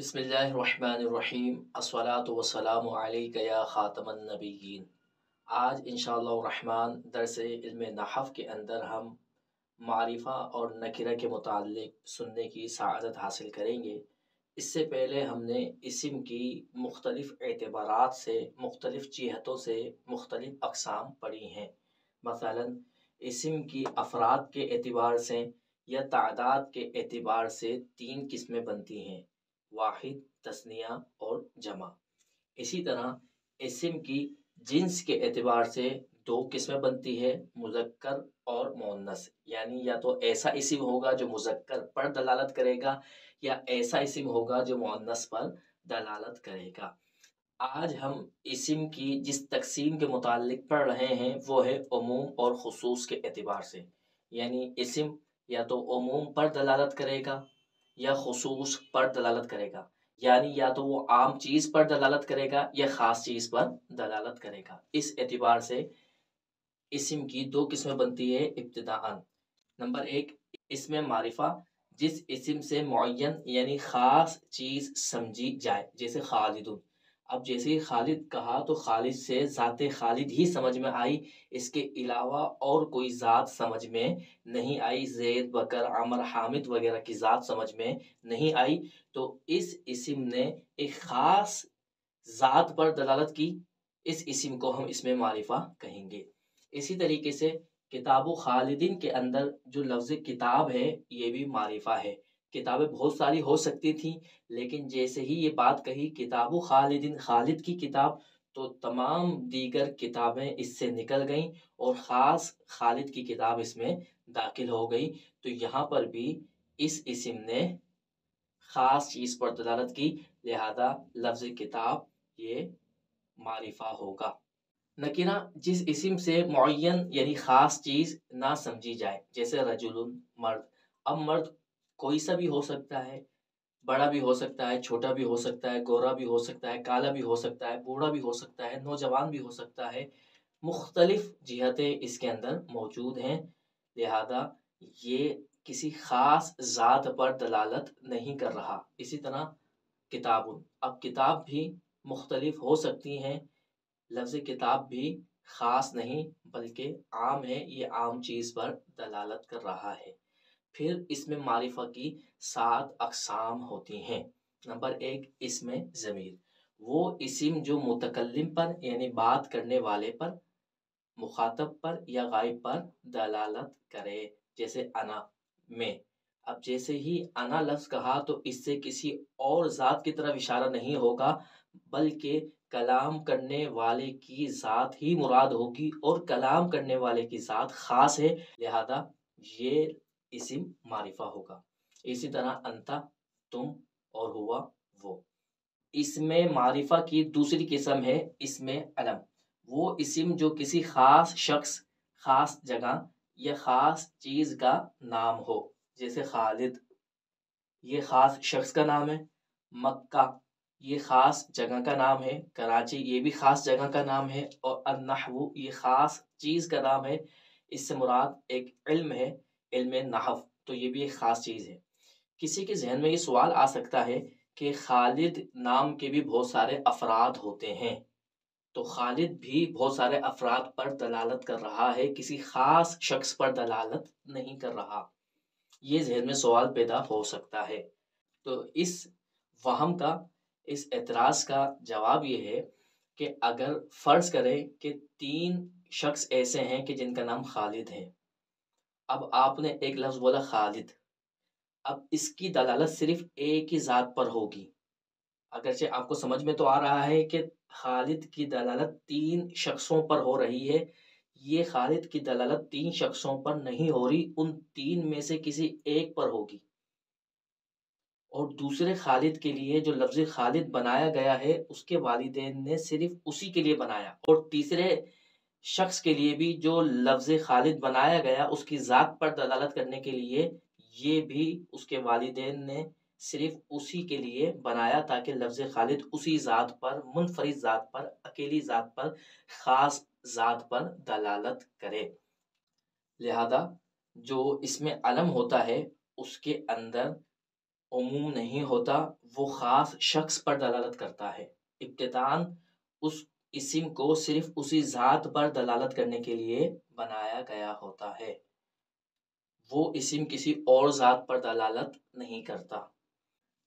बिस्मिल्लाहिर्रहमानिर्रहीम अस्सलातु वस्सलामु अलैका या खातमन नबिय्यीन। आज इंशाअल्लाहुर्रहमान दर्स इल्मे नहव के अंदर हम मारिफा और नकिरा के मुताल्लिक़ सुनने की सआदत हासिल करेंगे। इससे पहले हमने इस्म की मुख्तलिफ़ एतबारात से मुख्तलिफ़ जिहतों से मुख्तलिफ़ अक़साम पढ़ी हैं। मसलन इस्म की अफ़राद के एतबार से या तादाद के एतबार से तीन किस्में बनती हैं, वाहिद, तस्निया और जमा। इसी तरह इस्म की जिन्स के एतबार से दो किस्में बनती है, मुज़क्कर और मुअन्नस। यानी या तो ऐसा इस्म होगा जो मुज़क्कर पर दलालत करेगा या ऐसा इस्म होगा जो मुअन्नस पर दलालत करेगा। आज हम इस्म की जिस तकसीम के मुताल्लिक़ पढ़ रहे हैं वो है उमूम और खुसूस के एतबार से। यानी इस्म या तो उमूम पर दलालत करेगा या खुसूस पर दलालत करेगा। यानी या तो वो आम चीज़ पर दलालत करेगा या ख़ास चीज़ पर दलालत करेगा। इस एतबार से इस्म की दो किस्में बनती है। इब्तिदाअन नंबर एक, इस्म मारिफा, जिस इस्म से मुअय्यन यानी ख़ास चीज़ समझी जाए, जैसे खालिदुन। अब जैसे ही खालिद कहा तो खालिद से ज़ाते खालिद ही समझ में आई, इसके अलावा और कोई ज़ात समझ में नहीं आई। ज़ैद, बकर, अमर, हामिद वगैरह की ज़ात समझ में नहीं आई। तो इस इस्म ने एक ख़ास ज़ात पर दलालत की, इस इस्म को हम इसमें मारिफा कहेंगे। इसी तरीके से किताब खालिदिन के अंदर जो लफ्ज़ किताब है ये भी मारिफा है। किताबें बहुत सारी हो सकती थी, लेकिन जैसे ही ये बात कही किताबु खालिदिन, खालिद की किताब, तो तमाम दीगर किताबें इससे निकल गईं और ख़ास खालिद की किताब इसमें दाखिल हो गई। तो यहाँ पर भी इस इस्म ने ख़ास चीज़ पर दलालत की, लिहाजा लफ्ज़ किताब ये मारिफा होगा। नकीरा, जिस इस्म से मुअय्यन यानी ख़ास चीज़ ना समझी जाए, जैसे रजुलुन मर्द। अब मर्द कोई सा भी हो सकता है, बड़ा भी हो सकता है, छोटा भी हो सकता है, गोरा भी हो सकता है, काला भी हो सकता है, बूढ़ा भी हो सकता है, नौजवान भी हो सकता है। मुख्तलिफ जिहतें इसके अंदर मौजूद हैं, लिहाजा ये किसी ख़ास ज़ात पर दलालत नहीं कर रहा। इसी तरह किताबुन, अब किताब भी मुख्तलिफ हो सकती हैं, लफ्ज़ किताब भी ख़ास नहीं बल्कि आम है, ये आम चीज़ पर दलालत कर रहा है। फिर इसमें मारिफा की 7 अक़साम होती हैं। नंबर एक, इसमें ज़मीर, वो इस्म जो मुतकल्लिम पर यानी बात करने वाले पर, मुखातब पर या गायब पर दलालत करे, जैसे अना, मैं। अब जैसे ही अना लफ्ज़ कहा तो इससे किसी और ज़ात की तरफ इशारा नहीं होगा, बल्कि कलाम करने वाले की ज़ात ही मुराद होगी और कलाम करने वाले की ज़ात ख़ास है, लिहाजा ये इस्म मारिफा होगा। इसी तरह अंता, तुम और हुआ, वो। इसमें मारिफा की दूसरी किस्म है इसमें अलम, वो इस्म जो किसी ख़ास शख्स, ख़ास जगह या ख़ास चीज़ का नाम हो, जैसे खालिद, ये ख़ास शख्स का नाम है। मक्का, ये ख़ास जगह का नाम है। कराची, ये भी ख़ास जगह का नाम है। और अन्नहवु, ये ख़ास चीज़ का नाम है। इससे मुराद एक इल्म है, इल्मे नहव, तो ये भी एक ख़ास चीज़ है। किसी के जहन में ये सवाल आ सकता है कि खालिद नाम के भी बहुत सारे अफराद होते हैं, तो खालिद भी बहुत सारे अफराद पर दलालत कर रहा है, किसी ख़ास शख्स पर दलालत नहीं कर रहा। ये जहन में सवाल पैदा हो सकता है। तो इस वहम का, इस एतराज़ का जवाब ये है कि अगर फ़र्ज़ करें कि 3 शख्स ऐसे हैं कि जिनका नाम खालिद है। अब आपने एक लफ्ज़ बोला खालिद, अब इसकी दलालत सिर्फ़ एक ही ज़ात पर होगी। अगरचे आपको समझ में तो आ रहा है कि खालिद की दलालत 3 शख्सों पर हो रही है, ये खालिद की दलालत 3 शख्सों पर नहीं हो रही, उन 3 में से किसी एक पर होगी। और दूसरे खालिद के लिए जो लफ्ज़ खालिद बनाया गया है उसके वालिदैन ने सिर्फ उसी के लिए बनाया, और तीसरे शख्स के लिए भी जो लफ्ज़ खालिद बनाया गया उसकी ज़ात पर दलालत करने के लिए ये भी उसके वालिदैन ने सिर्फ उसी के लिए बनाया, ताकि लफ्ज़ खालिद उसी ज़ात पर, मुनफरिद ज़ात पर, अकेली ज़ात पर, ख़ास ज़ात पर दलालत करे। लिहाजा जो इसमें अलम होता है उसके अंदर उमूम नहीं होता, वो ख़ास शख्स पर दलालत करता है। इब्तिदान उस इस्म को सिर्फ उसी ज़ात पर दलालत करने के लिए बनाया गया होता है, वो इस्म किसी और ज़ात पर दलालत नहीं करता।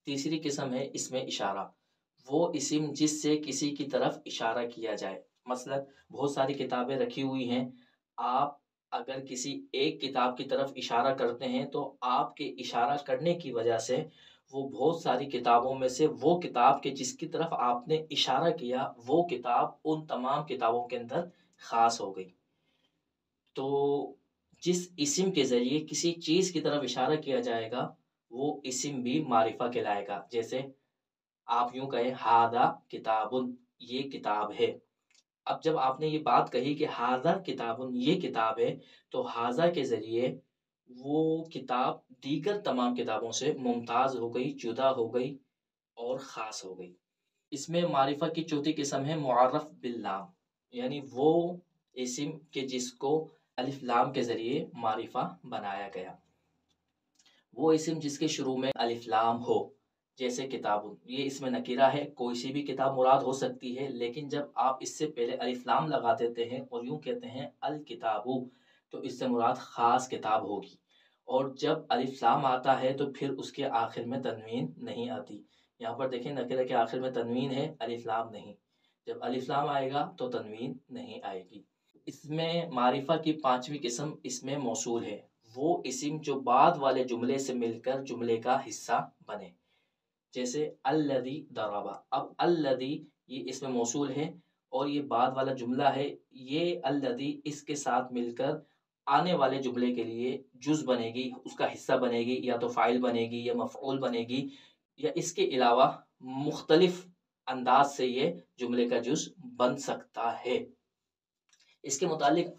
तीसरी किस्म है इसमें इशारा, वो इस्म जिससे किसी की तरफ इशारा किया जाए। मसलन बहुत सारी किताबें रखी हुई हैं, आप अगर किसी एक किताब की तरफ इशारा करते हैं तो आपके इशारा करने की वजह से वो बहुत सारी किताबों में से वो किताब के जिसकी तरफ आपने इशारा किया वो किताब उन तमाम किताबों के अंदर ख़ास हो गई। तो जिस इस्म के ज़रिए किसी चीज़ की तरफ इशारा किया जाएगा वो इस्म भी मारिफा कहलाएगा। जैसे आप यूँ कहें हादा किताबुन, ये किताब है। अब जब आपने ये बात कही कि हाजा किताबुन, ये किताब है, तो हाजा के ज़रिए वो किताब दीगर तमाम किताबों से मुमताज़ हो गई, जुदा हो गई और ख़ास हो गई। इसमें मारिफा की चौथी किस्म है मुआरफ़ बिल्लाम, यानी वो इस्म के जिसको अलिफ लाम के ज़रिए मारिफा बनाया गया, वो इस्म जिसके शुरू में अलिफ लाम हो। जैसे किताबुन, ये इसमें नकीरा है, कोई सी भी किताब मुराद हो सकती है, लेकिन जब आप इससे पहले अलिफ लाम लगा देते हैं और यूँ कहते हैं अल किताबु, तो इससे मुराद ख़ास किताब होगी। और जब अलिफ लाम आता है तो फिर उसके आखिर में तनवीन नहीं आती। यहाँ पर देखें नकीरा के आखिर में तनवीन है, अलिफ लाम नहीं। जब अलिफ लाम आएगा तो तनवीन नहीं आएगी। इसमें मारिफा की पाँचवीं किस्म इसमें मौसूल है, वो इस्म जो बाद वाले जुमले से मिलकर जुमले का हिस्सा बने। जैसे अल्लदी दराबा, अब अल्लदी ये इसमें मौसूल है और ये बाद वाला जुमला है, ये अल्लदी इसके साथ मिलकर आने वाले जुमले के लिए जुज़ बनेगी, उसका हिस्सा बनेगी, या तो फ़ाइल बनेगी या मफ़ऊल बनेगी, या इसके अलावा मुख्तलिफ अंदाज से ये जुमले का जुज़ बन सकता है। इसके मुतालिक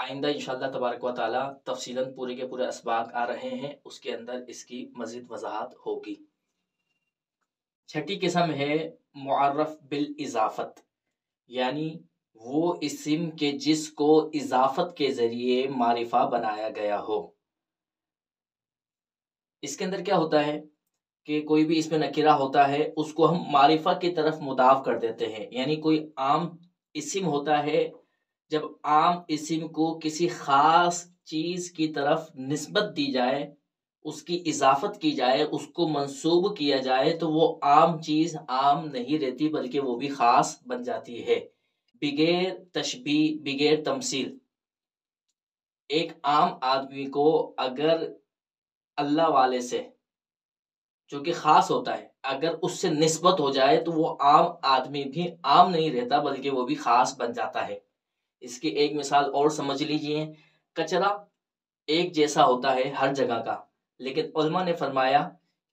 आइंदा इंशाअल्लाह तबारक व तआला तफसीलन पूरे के पूरे असबाक आ रहे हैं, उसके अंदर इसकी मज़ीद वजाहत होगी। छठी किस्म है मुअर्रफ बिल इजाफत, यानी वो इस्म के जिसको इजाफत के ज़रिए मारिफा बनाया गया हो। इसके अंदर क्या होता है कि कोई भी इसमें नकीरा होता है उसको हम मारिफा की तरफ मुदाफ कर देते हैं। यानी कोई आम इस्म होता है, जब आम इस्म को किसी ख़ास चीज़ की तरफ निस्बत दी जाए, उसकी इजाफत की जाए, उसको मंसूब किया जाए, तो वो आम चीज़ आम नहीं रहती बल्कि वो भी ख़ास बन जाती है, बगैर तशबीह, बगैर तमसील। एक आम आदमी को अगर अल्लाह वाले से, जो कि ख़ास होता है, अगर उससे निस्बत हो जाए तो वो आम आदमी भी आम नहीं रहता बल्कि वो भी ख़ास बन जाता है। इसकी एक मिसाल और समझ लीजिए, कचरा एक जैसा होता है हर जगह का, लेकिन उलमा ने फरमाया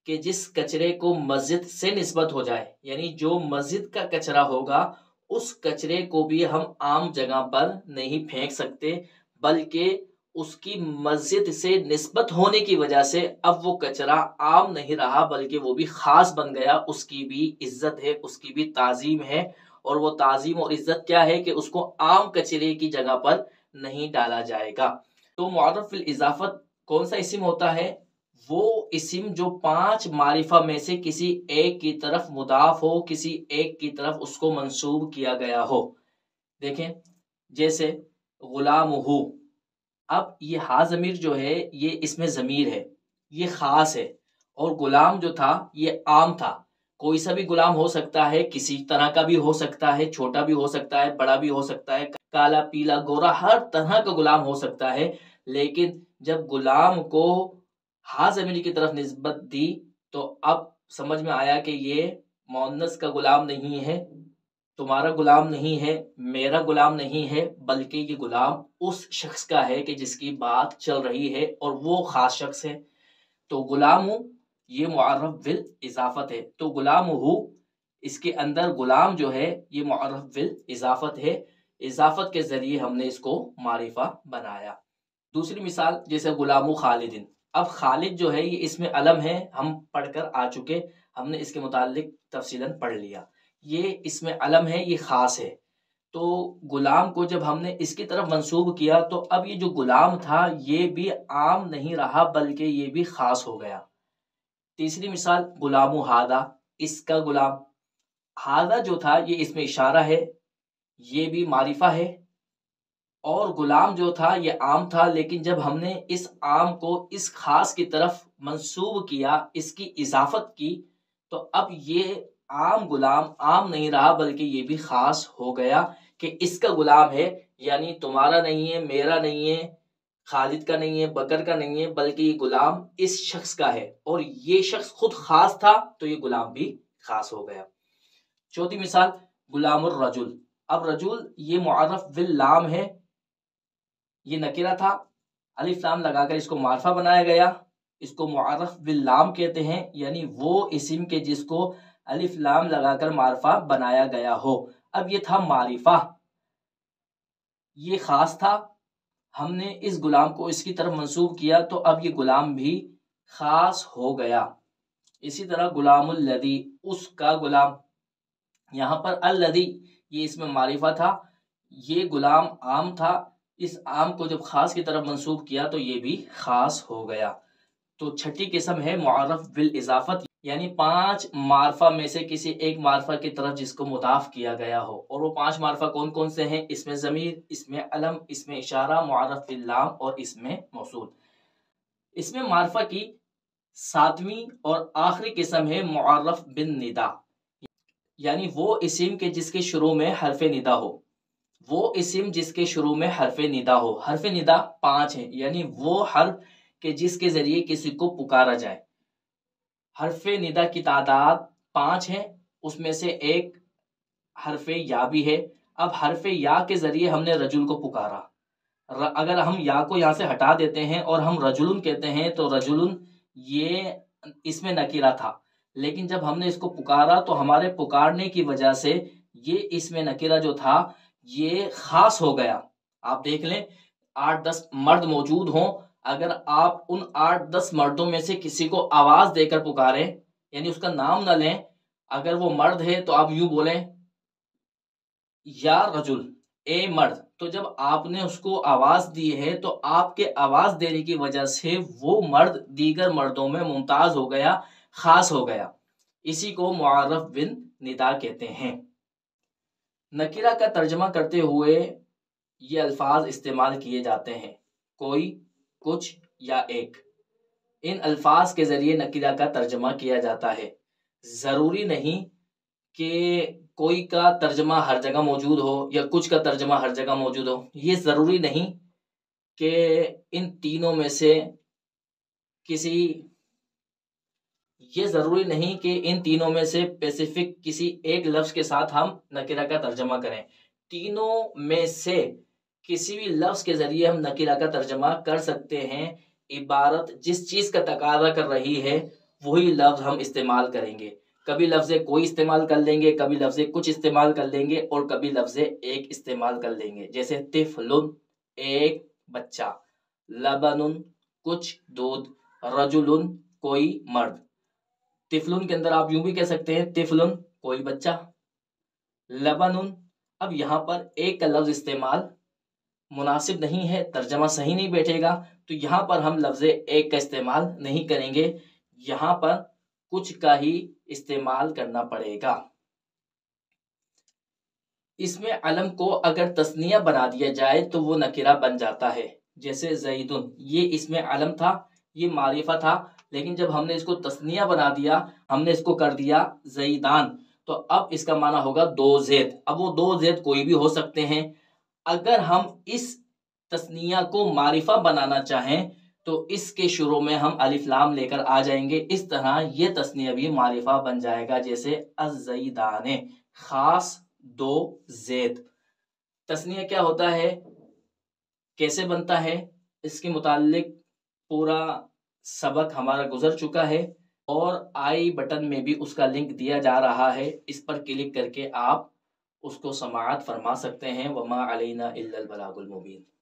कि जिस कचरे को मस्जिद से निस्बत हो जाए, यानी जो मस्जिद का कचरा होगा, उस कचरे को भी हम आम जगह पर नहीं फेंक सकते, बल्कि उसकी मस्जिद से निस्बत होने की वजह से अब वो कचरा आम नहीं रहा बल्कि वो भी ख़ास बन गया, उसकी भी इज्जत है, उसकी भी ताज़ीम है। और वो ताज़ीम और इज्जत क्या है कि उसको आम कचरे की जगह पर नहीं डाला जाएगा। तो मुअर्रफ बिल इजाफत कौन सा इस्म होता है? वो इस्म जो पांच मारिफा में से किसी एक की तरफ मुदाफ हो, किसी एक की तरफ उसको मंसूब किया गया हो। देखें जैसे गुलामुहु, अब ये हा ज़मीर जो है ये इसमें ज़मीर है, ये ख़ास है, और गुलाम जो था ये आम था। कोई सा भी गुलाम हो सकता है, किसी तरह का भी हो सकता है, छोटा भी हो सकता है, बड़ा भी हो सकता है, काला पीला गोरा हर तरह का गुलाम हो सकता है। लेकिन जब गुलाम को हा ज़मीर की तरफ निस्बत दी तो अब समझ में आया कि ये मौनस का गुलाम नहीं है, तुम्हारा गुलाम नहीं है, मेरा गुलाम नहीं है, बल्कि ये गुलाम उस शख्स का है कि जिसकी बात चल रही है और वो ख़ास शख्स है। तो गुलाम हूँ ये मुअर्रफ बिल इजाफत है। तो गुलाम हूँ इसके अंदर गुलाम जो है ये मुअर्रफ बिल इजाफत है, इजाफत के ज़रिए हमने इसको मारिफा बनाया। दूसरी मिसाल जैसे गुलाम खालिदिन, अब खालिद जो है ये इसमें अलम है, हम पढ़कर आ चुके, हमने इसके मुतालिक तफसीलन पढ़ लिया, ये इसमें अलम है, ये ख़ास है। तो गुलाम को जब हमने इसकी तरफ मंसूब किया तो अब ये जो गुलाम था ये भी आम नहीं रहा बल्कि ये भी ख़ास हो गया। तीसरी मिसाल गुलामु हादा, इसका गुलाम। हादा जो था ये इसमें इशारा है, ये भी मारिफा है। और गुलाम जो था ये आम था, लेकिन जब हमने इस आम को इस खास की तरफ मंसूब किया, इसकी इजाफत की, तो अब ये आम गुलाम आम नहीं रहा बल्कि ये भी खास हो गया कि इसका गुलाम है, यानी तुम्हारा नहीं है, मेरा नहीं है, खालिद का नहीं है, बकर का नहीं है, बल्कि ये गुलाम इस शख्स का है। और ये शख्स खुद खास था तो ये गुलाम भी खास हो गया। चौथी मिसाल गुलामुर रजुल। अब रजुल ये मुअर्रफ बिल लाम है, ये नकीरा था, अलिफ लाम लगाकर इसको मारफा बनाया गया, इसको मुअर्रफ बिल लाम कहते हैं, यानी वो इस्म के जिसको अलिफ लाम लगाकर मारफा बनाया गया हो। अब ये था मारिफा, ये खास था, हमने इस गुलाम को इसकी तरफ मंसूब किया तो अब ये गुलाम भी खास हो गया। इसी तरह गुलामुल लदी, उसका गुलाम। यहाँ पर अल लदी ये इसमें मारिफा था, ये गुलाम आम था, इस आम को जब खास की तरफ मंसूब किया तो ये भी खास हो गया। तो छठी किस्म है मुअर्रफ बिल इजाफत, यानी पांच मारफा में से किसी एक मारफा की तरफ जिसको मुताफ किया गया हो। और वो पांच मारफा कौन कौन से हैं? इसमें ज़मीर, इसमें अलम, इसमें इशारा, मुअर्रफ बिल लाम और इसमें मौसूल। इसमें मारफा की सातवीं और आखिरी किस्म है मुअर्रफ बिन निदा, यानी वो इस्म के जिसके शुरू में हरफ निदा हो। वो इस्म जिसके शुरू में हरफ निदा हो, हरफ निदा पांच है, यानी वो हर्फ के जिसके जरिए किसी को पुकारा जाए। हरफे निदा की तादाद पाँच है, उसमें से एक हरफे या भी है। अब हरफे या के ज़रिए हमने रजुल को पुकारा, अगर हम या को यहाँ से हटा देते हैं और हम रजुलन कहते हैं तो रजुलन ये इसमें नकीरा था, लेकिन जब हमने इसको पुकारा तो हमारे पुकारने की वजह से ये इसमें नकीरा जो था ये ख़ास हो गया। आप देख लें 8-10 मर्द मौजूद हों, अगर आप उन 8-10 मर्दों में से किसी को आवाज़ देकर पुकारें, यानी उसका नाम ना लें, अगर वो मर्द है तो आप यूं बोलें या रजुल, ए मर्द, तो जब आपने उसको आवाज़ दी है तो आपके आवाज़ देने की वजह से वो मर्द दीगर मर्दों में मुमताज़ हो गया, ख़ास हो गया। इसी को मुअर्रफ बिन निदा कहते हैं। नकीरा का तर्जमा करते हुए ये अल्फाज इस्तेमाल किए जाते हैं, कोई, कुछ या एक। इन अल्फाज के ज़रिए नकीरा का तर्जमा किया जाता है। ज़रूरी नहीं कि कोई का तर्जमा हर जगह मौजूद हो या कुछ का तर्जमा हर जगह मौजूद हो, ये ज़रूरी नहीं कि इन तीनों में से किसी स्पेसिफिक किसी एक लफ्ज़ के साथ हम नकीरा का तर्जमा करें। तीनों में से किसी भी लफ्ज़ के ज़रिए हम नकीरा का तर्जमा कर सकते हैं। इबारत जिस चीज़ का तकाज़ा कर रही है वही लफ्ज़ हम इस्तेमाल करेंगे। कभी लफ्ज़ कोई इस्तेमाल कर लेंगे, कभी लफ्ज़ कुछ इस्तेमाल कर लेंगे और कभी लफ्ज़ एक इस्तेमाल कर लेंगे। जैसे तिफ़लुन एक बच्चा, लबनुन कुछ दूध, रजुलुन कोई मर्द। तिफ़लुन के अंदर आप यूँ भी कह सकते हैं तिफ़लुन कोई बच्चा, लबनुन। अब यहाँ पर एक का लफ्ज़ इस्तेमाल मुनासिब नहीं है, तर्जमा सही नहीं बैठेगा, तो यहाँ पर हम लफ्ज़ एक का इस्तेमाल नहीं करेंगे, यहाँ पर कुछ का ही इस्तेमाल करना पड़ेगा। इसमें अलम को अगर तस्निया बना दिया जाए तो वो नकीरा बन जाता है। जैसे ज़ैदुन, ये इसमें अलम था, ये मारिफा था, लेकिन जब हमने इसको तस्निया बना दिया, हमने इसको कर दिया ज़ैदान, तो अब इसका माना होगा दो ज़ैद। अब वो दो ज़ैद कोई भी हो सकते हैं। अगर हम इस तस्निया को मारिफा बनाना चाहें तो इसके शुरू में हम अलिफ लाम लेकर आ जाएंगे, इस तरह ये तस्निया भी मारिफा बन जाएगा। जैसे अज़ज़ैदाने खास दो ज़ैद। तस्निया क्या होता है, कैसे बनता है, इसके मुतालिक पूरा सबक हमारा गुजर चुका है और आई बटन में भी उसका लिंक दिया जा रहा है, इस पर क्लिक करके आप उसको समाअत फरमा सकते हैं। वमा अलैना इल्लल बलागुल मुबीन।